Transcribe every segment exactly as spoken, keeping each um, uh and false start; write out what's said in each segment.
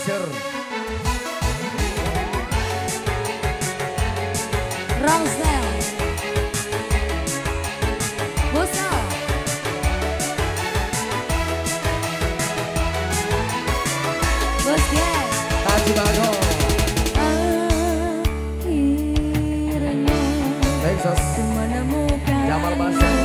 Nasir. Rosel Busa Busnya Taji Bago. Akhirnya Texas menemukan Jamal Basel.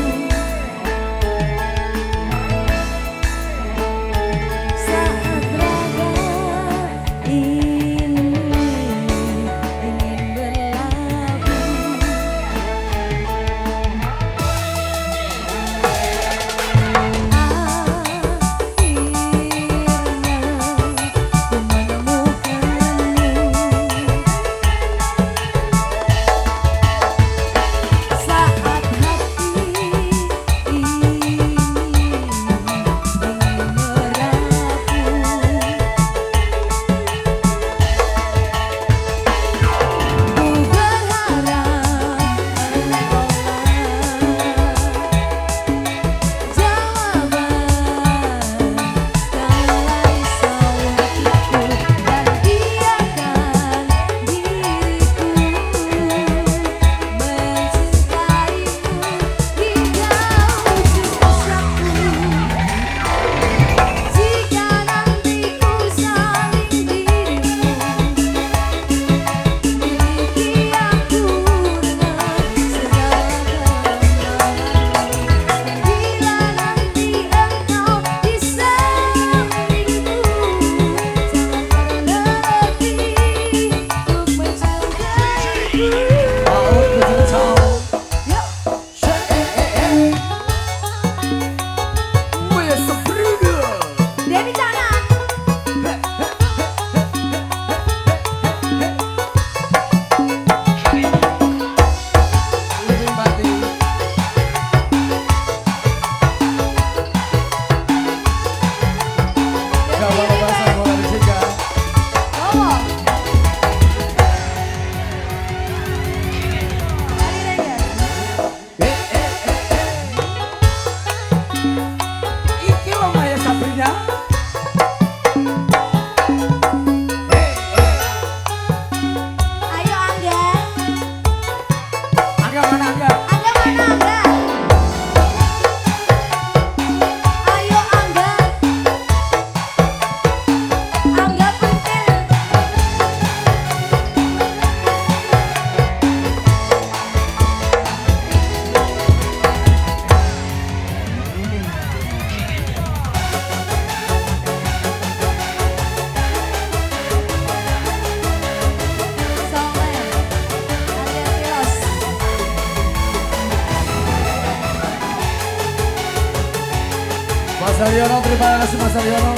Mas Aryono, terima kasih Mas Aryono.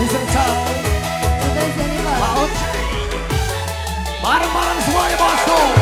Musik Chow Laut bareng-bareng semuanya bosku. Bukan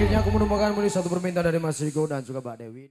Akhirnya aku menemukan satu permintaan dari Mas Riko dan juga Mbak Dewi.